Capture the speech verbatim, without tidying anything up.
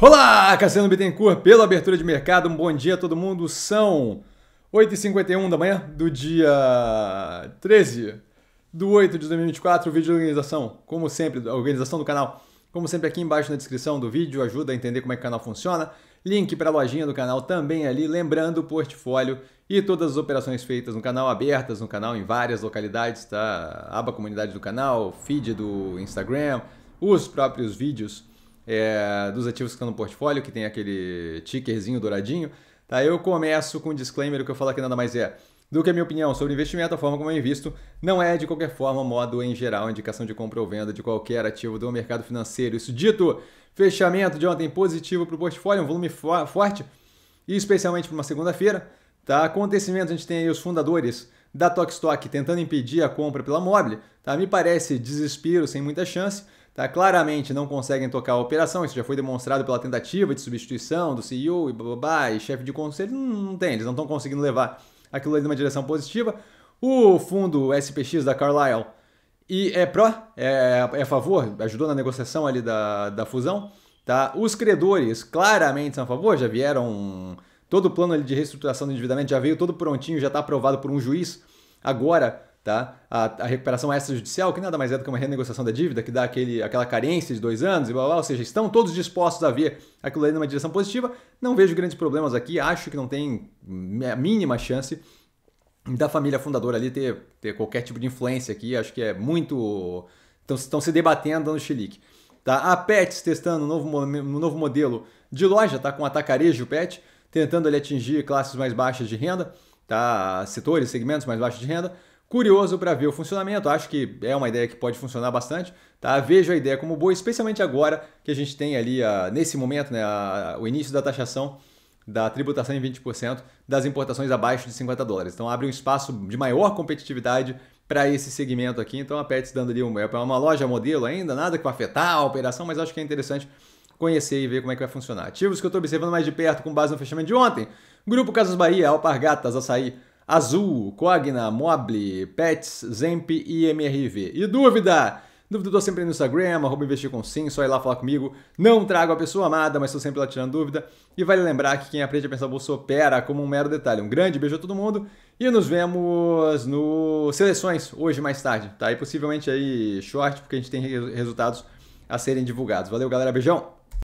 Olá, Cassiano Bittencourt, pela abertura de mercado. Um bom dia a todo mundo. São oito e cinquenta e um da manhã do dia treze de oito de dois mil e vinte e quatro. O vídeo de organização, como sempre, a organização do canal, como sempre, aqui embaixo na descrição do vídeo, ajuda a entender como é que o canal funciona. Link para a lojinha do canal também ali, lembrando o portfólio e todas as operações feitas no canal, abertas no canal, em várias localidades, tá? Aba comunidade do canal, feed do Instagram, os próprios vídeos É, dos ativos que estão no portfólio, que tem aquele tickerzinho douradinho, tá? Eu começo com um disclaimer, o que eu falo aqui nada mais é do que a minha opinião sobre investimento, a forma como eu invisto, não é de qualquer forma, modo em geral, indicação de compra ou venda de qualquer ativo do mercado financeiro. Isso dito, fechamento de ontem positivo para o portfólio, um volume fo forte, e especialmente para uma segunda-feira, tá? Acontecimento, a gente tem aí os fundadores da Tokstok tentando impedir a compra pela Moble, tá? Me parece desespero sem muita chance, tá? Claramente não conseguem tocar a operação, isso já foi demonstrado pela tentativa de substituição do C E O e bababá, e chefe de conselho, não, não tem, eles não estão conseguindo levar aquilo ali numa direção positiva. O fundo S P X da Carlyle e é pró, é, é a favor, ajudou na negociação ali da, da fusão, tá? Os credores claramente são a favor, já vieram, todo o plano ali de reestruturação do endividamento já veio todo prontinho, já está aprovado por um juiz, agora... Tá? A, a recuperação extrajudicial, que nada mais é do que uma renegociação da dívida, que dá aquele, aquela carência de dois anos, e blá, blá, ou seja, estão todos dispostos a ver aquilo ali numa direção positiva. Não vejo grandes problemas aqui, acho que não tem a mínima chance da família fundadora ali ter, ter qualquer tipo de influência aqui, acho que é muito... Estão se debatendo, dando chilique. Tá? A Pets testando um novo, um novo modelo de loja, tá? Com a Tacarejo Pet, tentando ali atingir classes mais baixas de renda, tá? Setores, segmentos mais baixos de renda. Curioso para ver o funcionamento, acho que é uma ideia que pode funcionar bastante, tá? Vejo a ideia como boa, especialmente agora que a gente tem ali, a, nesse momento, né, a, a, o início da taxação da tributação em vinte por cento das importações abaixo de cinquenta dólares. Então abre um espaço de maior competitividade para esse segmento aqui. Então a Pets dando ali uma, uma loja modelo ainda, nada que vai afetar a operação, mas acho que é interessante conhecer e ver como é que vai funcionar. Ativos que eu estou observando mais de perto com base no fechamento de ontem, Grupo Casas Bahia, Alpargatas, Açaí, Azul, Cogna, Moble, Pets, Zemp e M R V. E dúvida? Dúvida eu tô sempre no Instagram, arroba Investir com SIM, só ir lá falar comigo. Não trago a pessoa amada, mas estou sempre lá tirando dúvida. E vale lembrar que quem aprende a pensar a bolsa opera como um mero detalhe. Um grande beijo a todo mundo e nos vemos no Seleções hoje mais tarde, tá? E possivelmente aí short, porque a gente tem resultados a serem divulgados. Valeu, galera, beijão!